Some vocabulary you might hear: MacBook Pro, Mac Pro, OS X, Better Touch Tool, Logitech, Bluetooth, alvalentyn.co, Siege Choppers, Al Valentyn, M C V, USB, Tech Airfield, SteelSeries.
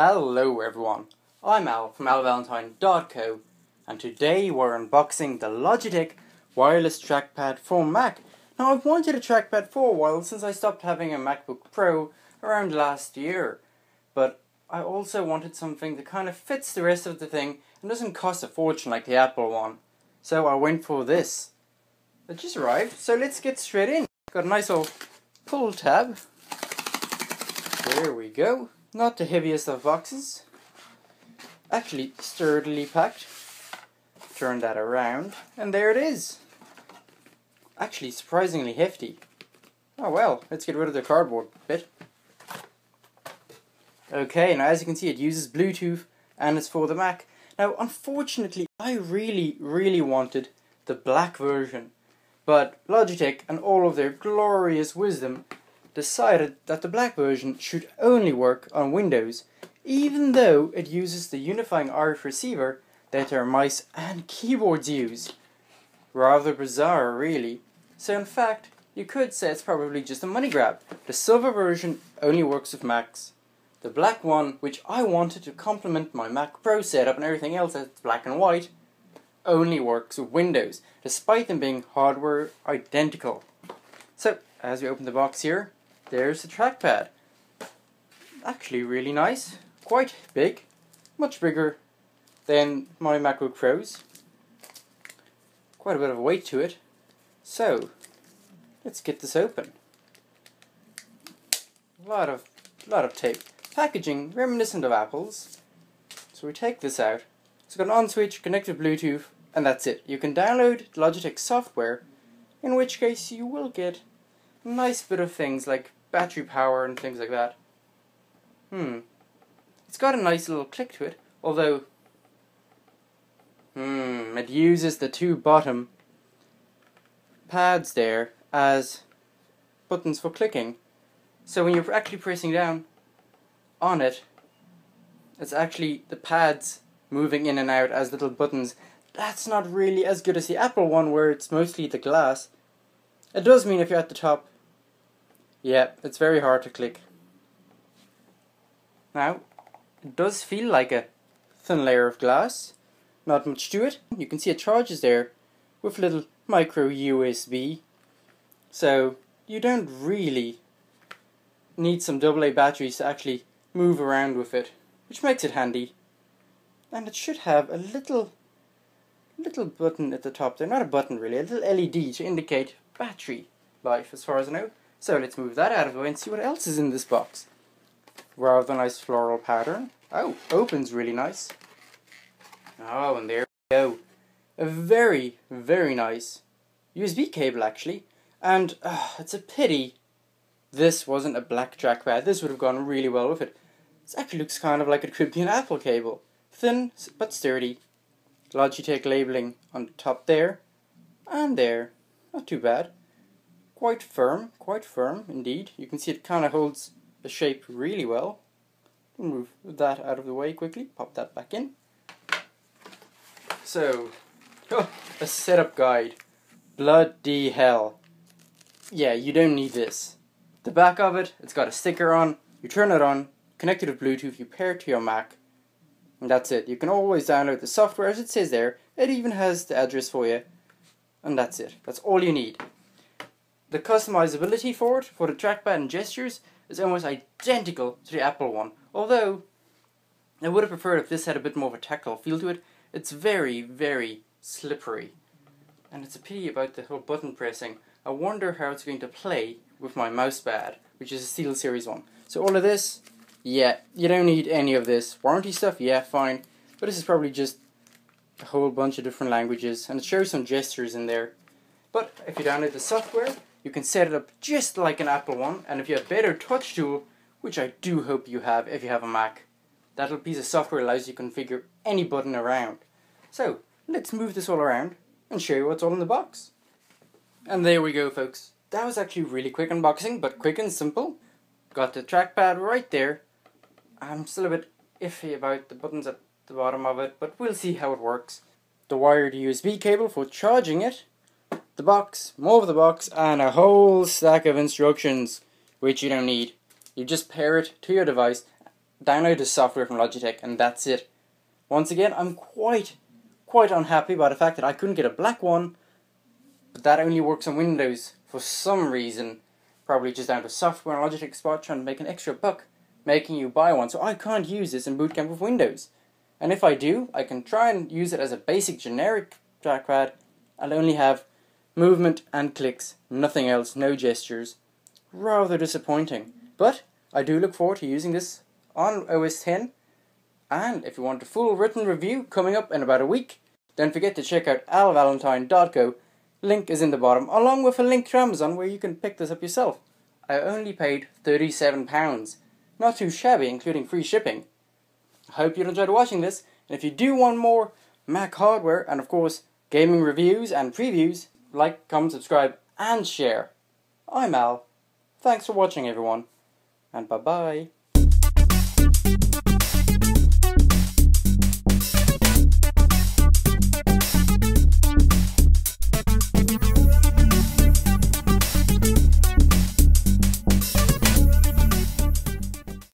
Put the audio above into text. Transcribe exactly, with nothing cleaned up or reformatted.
Hello everyone, I'm Al from alvalentyn dot co and today we're unboxing the Logitech wireless trackpad for Mac. Now I've wanted a trackpad for a while since I stopped having a MacBook Pro around last year, but I also wanted something that kind of fits the rest of the thing and doesn't cost a fortune like the Apple one. So I went for this. It just arrived, so let's get straight in. Got a nice old pull tab. There we go. Not the heaviest of boxes, actually sturdily packed. Turn that around and there it is. Actually surprisingly hefty. Oh well, let's get rid of the cardboard bit. Okay, now as you can see it uses Bluetooth and it's for the Mac. Now unfortunately I really really wanted the black version, but Logitech and all of their glorious wisdom decided that the black version should only work on Windows, even though it uses the unifying I R I S receiver that their mice and keyboards use. Rather bizarre, really. So in fact, you could say it's probably just a money grab. The silver version only works with Macs. The black one, which I wanted to complement my Mac Pro setup and everything else that's black and white, only works with Windows, despite them being hardware identical. So, as we open the box here, there's the trackpad. Actually really nice, quite big, much bigger than my MacBook Pro's. Quite a bit of weight to it. So, let's get this open. A lot of, lot of tape. Packaging reminiscent of Apple's. So we take this out. It's got an on switch, connected Bluetooth, and that's it. You can download Logitech software, in which case you will get a nice bit of things like battery power and things like that. Hmm. It's got a nice little click to it, although hmm, it uses the two bottom pads there as buttons for clicking. So when you're actually pressing down on it, it's actually the pads moving in and out as little buttons. That's not really as good as the Apple one where it's mostly the glass. It does mean if you're at the top, yeah, it's very hard to click. Now, it does feel like a thin layer of glass, not much to it. You can see it charges there with little micro U S B, so you don't really need some double A batteries to actually move around with it, which makes it handy. And it should have a little, little button at the top there, not a button really, a little L E D to indicate battery life as far as I know. So let's move that out of the way and see what else is in this box. Rather nice floral pattern. Oh, opens really nice. Oh, and there we go. A very, very nice U S B cable actually. And uh, it's a pity this wasn't a black trackpad. This would have gone really well with it. This actually looks kind of like it could be an Apple cable. Thin but sturdy. Logitech labeling on the top there and there. Not too bad. Quite firm, quite firm indeed. You can see it kind of holds the shape really well. Move that out of the way quickly, pop that back in. So, oh, a setup guide. Bloody hell. Yeah, you don't need this. The back of it, it's got a sticker on. You turn it on, connect it to Bluetooth, you pair it to your Mac, and that's it. You can always download the software as it says there. It even has the address for you. And that's it. That's all you need. The customizability for it, for the trackpad and gestures, is almost identical to the Apple one. Although, I would have preferred if this had a bit more of a tactile feel to it. It's very, very slippery. And it's a pity about the whole button pressing. I wonder how it's going to play with my mouse pad, which is a SteelSeries one. So all of this, yeah, you don't need any of this. Warranty stuff, yeah, fine. But this is probably just a whole bunch of different languages, and it shows some gestures in there. But if you download the software, you can set it up just like an Apple one, and if you have Better Touch Tool, which I do hope you have if you have a Mac, that little piece of software allows you to configure any button around. So, let's move this all around and show you what's all in the box. And there we go, folks. That was actually really quick unboxing, but quick and simple. Got the trackpad right there. I'm still a bit iffy about the buttons at the bottom of it, but we'll see how it works. The wired U S B cable for charging it, the box, more of the box, and a whole stack of instructions, which you don't need. You just pair it to your device download the software from Logitech, and that's it. Once again, I'm quite, quite unhappy by the fact that I couldn't get a black one, but that only works on Windows for some reason. Probably just down to software and Logitech spot trying to make an extra buck, making you buy one. So I can't use this in bootcamp with Windows. And if I do, I can try and use it as a basic generic trackpad. I'll only have movement and clicks, nothing else, no gestures. Rather disappointing. But I do look forward to using this on O S ten. And if you want a full written review coming up in about a week, don't forget to check out al valentyn dot co. Link is in the bottom, along with a link to Amazon where you can pick this up yourself. I only paid thirty-seven pounds. Not too shabby, including free shipping. I hope you enjoyed watching this, and if you do want more Mac hardware, and of course, gaming reviews and previews, like, comment, subscribe, and share. I'm Al. Thanks for watching, everyone, and bye-bye.